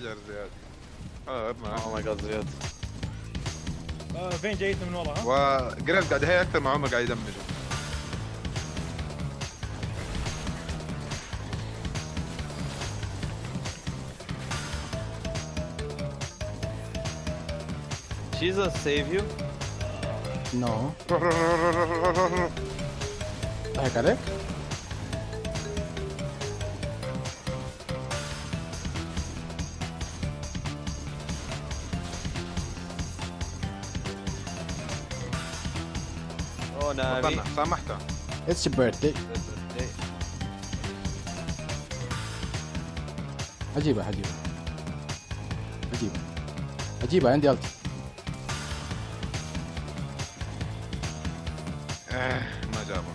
حجر زياد. اوه ماي جاد زياد. فين جايتنا من ورا ها؟ وقريب قاعد هي اكثر ما عمر قاعد يدمجه. Jesus save you? No. Back at it. Oh, Navi. It's your birthday. It's your birthday. هجيبها هجيبها هجيبها هجيبها عندي ألت. ما جابه.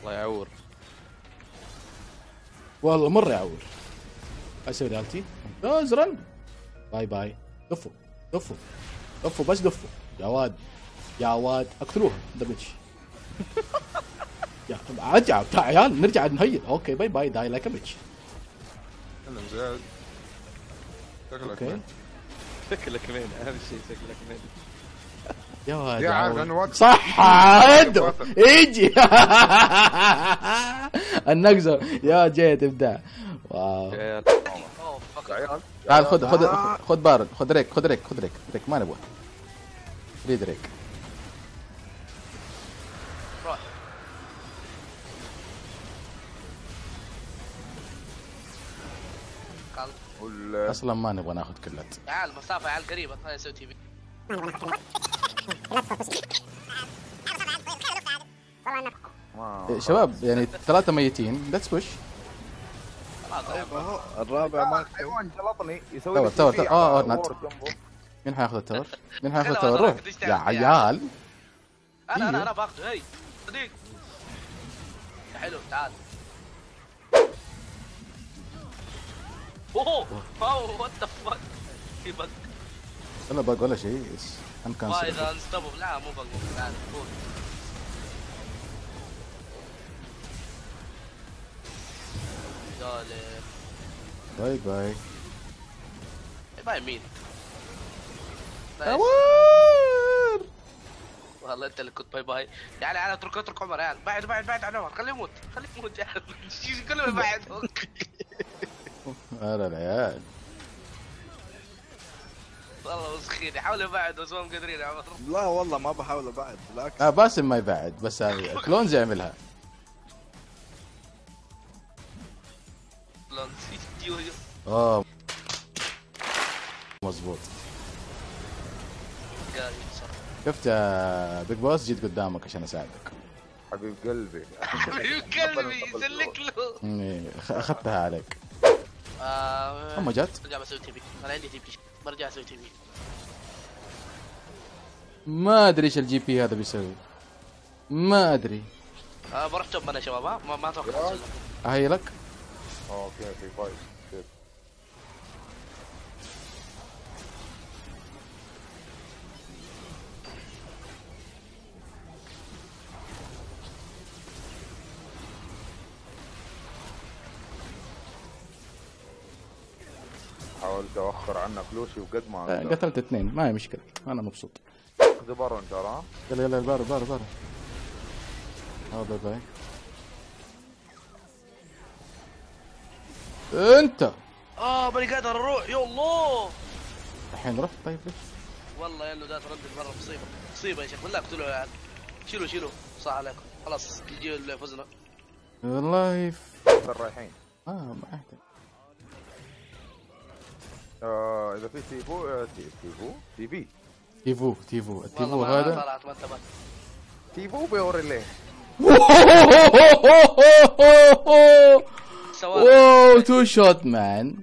الله يعور والله مره يعور. اسوي دالتي ممتاز. رن باي باي. دفوا دفوا دفوا بس دفوا. يا واد يا واد اقتلوها دمج. يا عجب تعال نرجع نهيل. اوكي باي باي داي لايك ابيتش. انا مزعل. شكلك مين؟ شكلك مين؟ اهم شيء شكلك مين؟ يا واد يا عاد صح عاد اجي النقزه يا جيت ابداع. واو تعال خذ خذ خذ بارد. خذ ريك خذ ريك خذ ريك. ريك ما نبغاه. ريد ريك راح. اصلا ما نبغى ناخذ كلات. تعال مسافه على القريبه خلينا نسوي تي في. شباب يعني ثلاثه ميتين. ليتس بوش. الرابع ما حيوان جلطني يسوي تي في. مين حياخذ التور؟ مين حياخذ التور؟ روح يا عيال. انا باخذه. هي صديق حلو تعال. اوه واو وات ذا فاك. في بق ولا بق ولا شيء. ان كان اذا انستوب. لا مو بق تعال. باي باي باي. مين عمر؟ والله انت اللي كنت باي باي. تعال تعال اترك اترك عمر. تعال بعد بعد بعد عن عمر. خليه يموت خليه يموت. كله بعد. انا العيال والله مسخين يحاولوا يبعد بس ما مقدرين يا عمر. لا والله ما بحاول ابعد بالعكس. باسم ما يبعد بس كلونز يعملها. كلونز مظبوط. شفت يا بيج بوس جيت قدامك عشان اساعدك. حبيب قلبي حبيب قلبي يسلك له. اخذتها عليك. اما جت برجع بسوي تي بي. انا عندي تي بي برجع اسوي تي بي. ما ادري ايش الجي بي هذا بيسوي. ما ادري. بروح توب انا يا شباب. ما اتوقع اهيلك. اوكي في فايز. حاولت اوخر عنك لوشي وقد ما اقدر. قتلت اثنين ما هي مشكله. انا مبسوط. خذ بارون ترى. يلا يلا بارون بارون بارون. باي باي. انت ماني قادر اروح. يا الله الحين رحت. طيب ليش؟ والله يا انه ده تردد مره. مصيبه مصيبه يا شيخ بالله. اقتلوه يا عيال. شيلوا شيلوا صح عليكم. خلاص الجيل اللي فزنا والله. فين رايحين؟ ما احتاج. اذا في تيفو تيفو التيفو هذا طلعت ما انتبهت. تيفو بيوري ليه واو تو شوت مان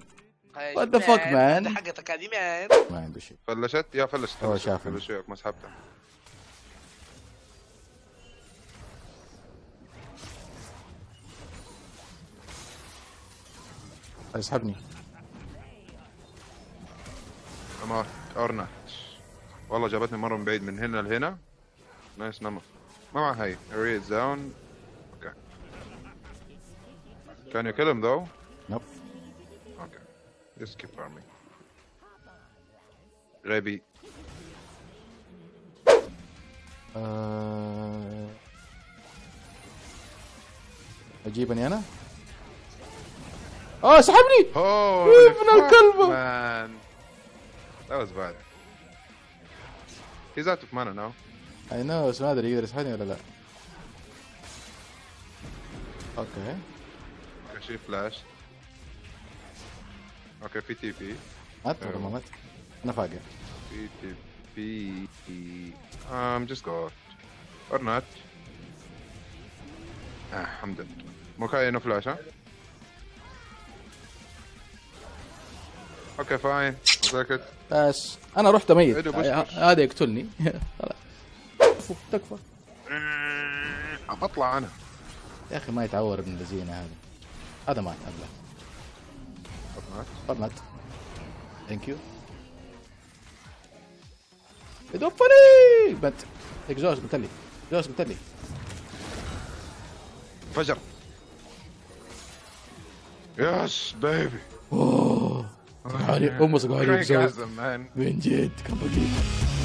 وات ذا فك مان حقتك هذه مان ما عنده شيء فلشت يا فلشت هو شافني وشويك ما سحبته اسحبني تمام ارنت والله جابتني مره من بعيد من هنا لهنا نايس نمر ما مع هاي اريد زون اوكي كان يكلم ذو نوب اوكي just keep farming غبي اجيبني انا اه سحبني ابن الكلب That was bad. He's out of mana now. I know, بس ما ادري يقدر يسحبني ولا لا. اوكي. اوكي شي فلاش. اوكي في تي بي. مات ولا ما مات؟ انا فاقع. في تي بي. Just go. Or not. الحمد لله. موكاي انه فلاش ها؟ اوكي فاين ساكت بس انا رحت اميت هذا يقتلني خلاص تكفى بطلع انا يا اخي ما يتعور ابن الذين هذا مات قبله طلعت ثانك يو ادفني بنت اكزوز قتلني اكزوز قتلني فجر يس بيبي اوه علي امس قاعد يسوي من جد كم بقيت